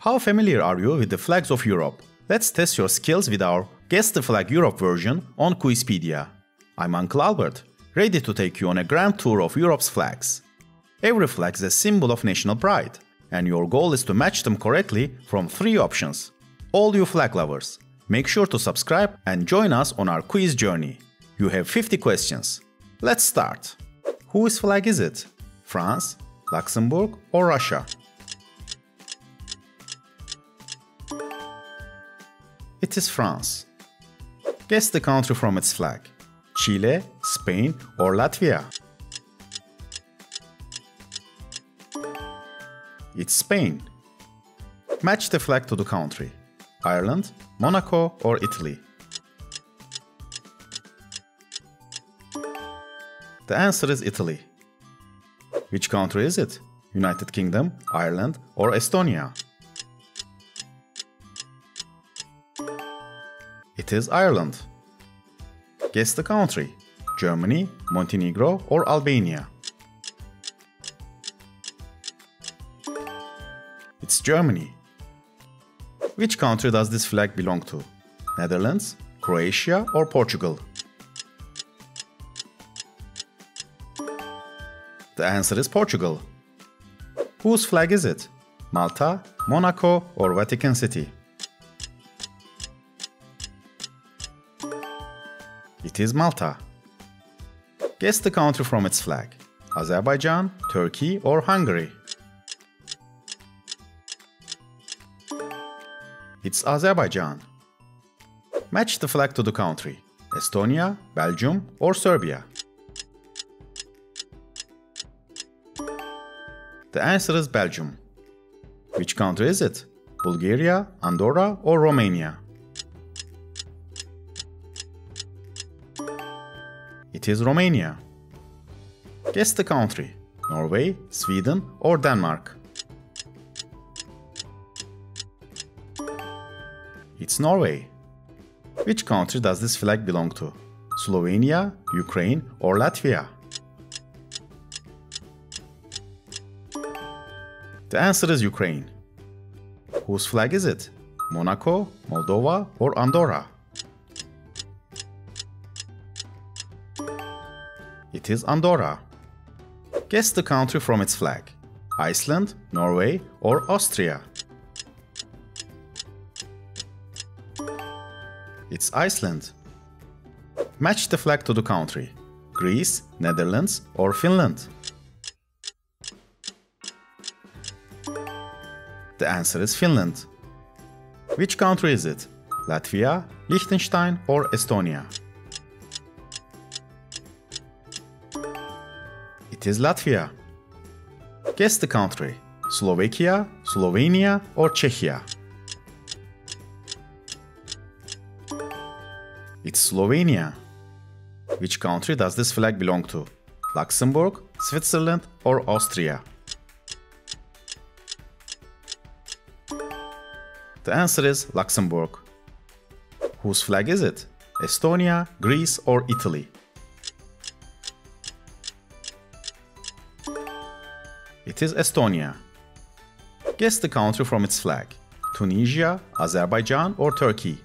How familiar are you with the flags of Europe? Let's test your skills with our Guess the Flag Europe version on Quizpedia. I'm Uncle Albert, ready to take you on a grand tour of Europe's flags. Every flag is a symbol of national pride, and your goal is to match them correctly from three options. All you flag lovers, make sure to subscribe and join us on our quiz journey. You have 50 questions. Let's start. Whose flag is it? France, Luxembourg, or Russia? It is France. Guess the country from its flag. Chile, Spain, or Latvia? It's Spain. Match the flag to the country. Ireland, Monaco, or Italy? The answer is Italy. Which country is it? United Kingdom, Ireland, or Estonia? It is Ireland. Guess the country. Germany, Montenegro, or Albania? It's Germany. Which country does this flag belong to? Netherlands, Croatia, or Portugal? The answer is Portugal. Whose flag is it? Malta, Monaco, or Vatican City? It is Malta. Guess the country from its flag. Azerbaijan, Turkey, or Hungary? It's Azerbaijan. Match the flag to the country. Estonia, Belgium, or Serbia? The answer is Belgium. Which country is it? Bulgaria, Andorra, or Romania? It is Romania. Guess the country. Norway, Sweden, or Denmark? It's Norway. Which country does this flag belong to? Slovenia, Ukraine, or Latvia? The answer is Ukraine. Whose flag is it? Monaco, Moldova, or Andorra? It is Andorra. Guess the country from its flag. Iceland, Norway, or Austria? It's Iceland. Match the flag to the country. Greece, Netherlands, or Finland? The answer is Finland. Which country is it? Latvia, Liechtenstein, or Estonia? It is Latvia. Guess the country. Slovakia, Slovenia, or Czechia? It's Slovenia. Which country does this flag belong to? Luxembourg, Switzerland, or Austria? The answer is Luxembourg. Whose flag is it? Estonia, Greece, or Italy? It is Estonia. Guess the country from its flag. Tunisia, Azerbaijan, or Turkey?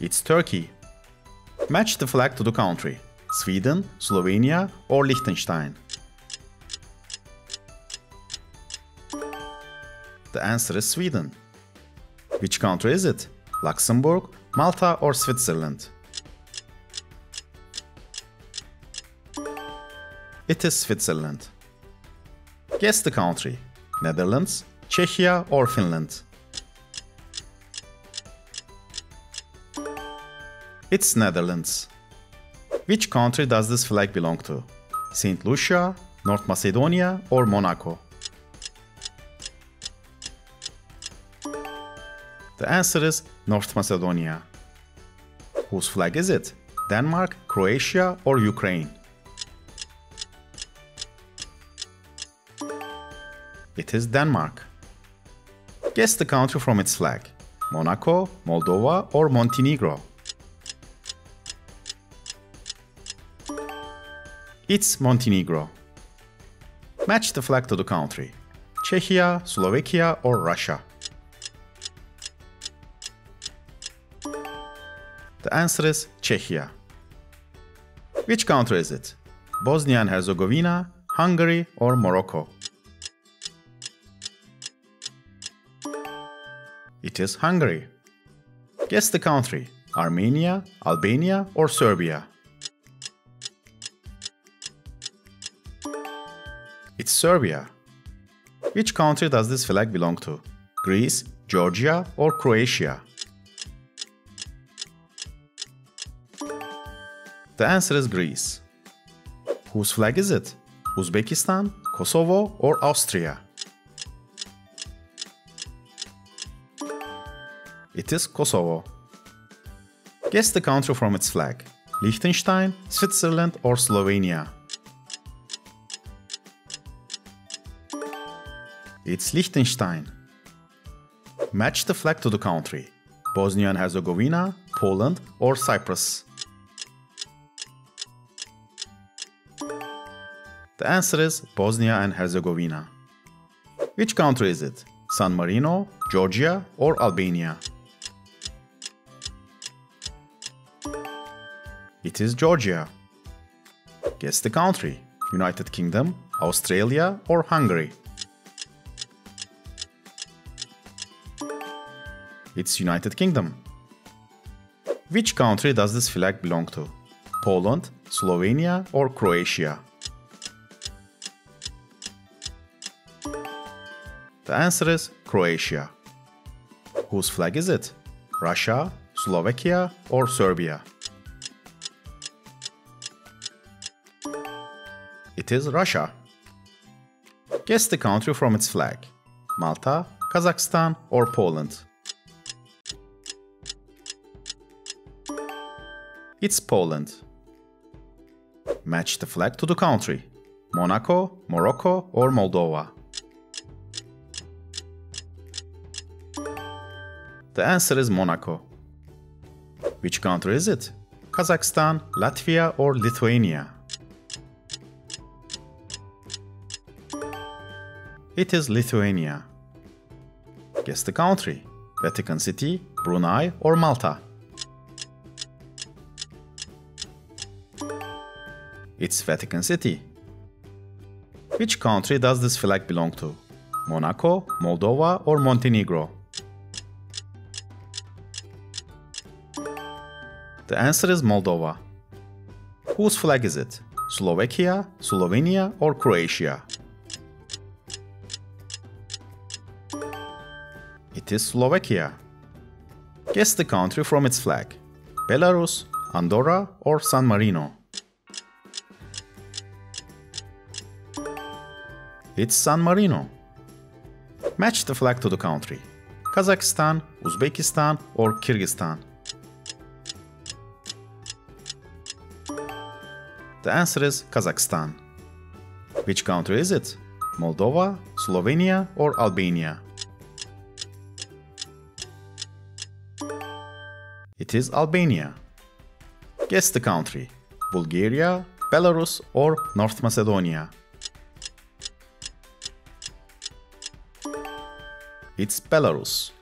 It's Turkey. Match the flag to the country. Sweden, Slovenia, or Liechtenstein? The answer is Sweden. Which country is it? Luxembourg, Malta, or Switzerland? It is Switzerland. Guess the country. Netherlands, Czechia, or Finland? It's Netherlands. Which country does this flag belong to? Saint Lucia, North Macedonia, or Monaco? The answer is North Macedonia. Whose flag is it? Denmark, Croatia, or Ukraine? It is Denmark. Guess the country from its flag. Monaco, Moldova, or Montenegro? It's Montenegro. Match the flag to the country. Czechia, Slovakia or Russia? The answer is Czechia. Which country is it? Bosnia and Herzegovina, Hungary or Morocco? It is Hungary. Guess the country. Armenia, Albania or Serbia? It's Serbia. Which country does this flag belong to? Greece, Georgia or Croatia? The answer is Greece. Whose flag is it? Uzbekistan, Kosovo or Austria? It is Kosovo. Guess the country from its flag. Liechtenstein, Switzerland or Slovenia? It's Liechtenstein. Match the flag to the country. Bosnia and Herzegovina, Poland or Cyprus? The answer is Bosnia and Herzegovina. Which country is it? San Marino, Georgia or Albania? It is Georgia. Guess the country. United Kingdom, Australia or Hungary? It's United Kingdom. Which country does this flag belong to? Poland, Slovenia or Croatia? The answer is Croatia. Whose flag is it? Russia, Slovakia or Serbia? It is Russia. Guess the country from its flag. Malta, Kazakhstan or Poland? It's Poland. Match the flag to the country. Monaco, Morocco or Moldova? The answer is Monaco. Which country is it? Kazakhstan, Latvia or Lithuania? It is Lithuania. Guess the country. Vatican City, Brunei or Malta? It's Vatican City. Which country does this flag belong to? Monaco, Moldova or Montenegro? The answer is Moldova. Whose flag is it? Slovakia, Slovenia or Croatia? It is Slovakia. Guess the country from its flag. Belarus, Andorra or San Marino? It's San Marino. Match the flag to the country. Kazakhstan, Uzbekistan or Kyrgyzstan? The answer is Kazakhstan. Which country is it? Moldova, Slovenia or Albania? It is Albania. Guess the country. Bulgaria, Belarus or North Macedonia? It's Belarus.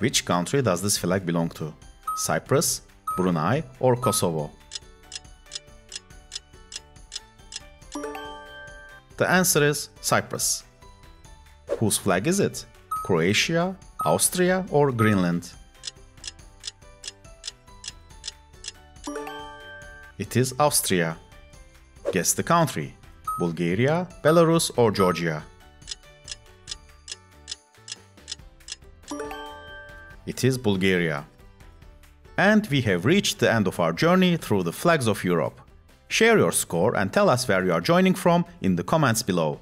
Which country does this flag belong to? Cyprus, Brunei or Kosovo? The answer is Cyprus. Whose flag is it? Croatia, Austria or Greenland? It is Austria. Guess the country. Bulgaria, Belarus or Georgia? It is Bulgaria. And we have reached the end of our journey through the flags of Europe. Share your score and tell us where you are joining from in the comments below.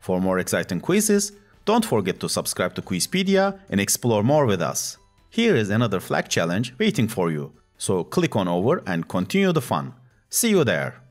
For more exciting quizzes, don't forget to subscribe to Quizpedia and explore more with us. Here is another flag challenge waiting for you, so click on over and continue the fun. See you there!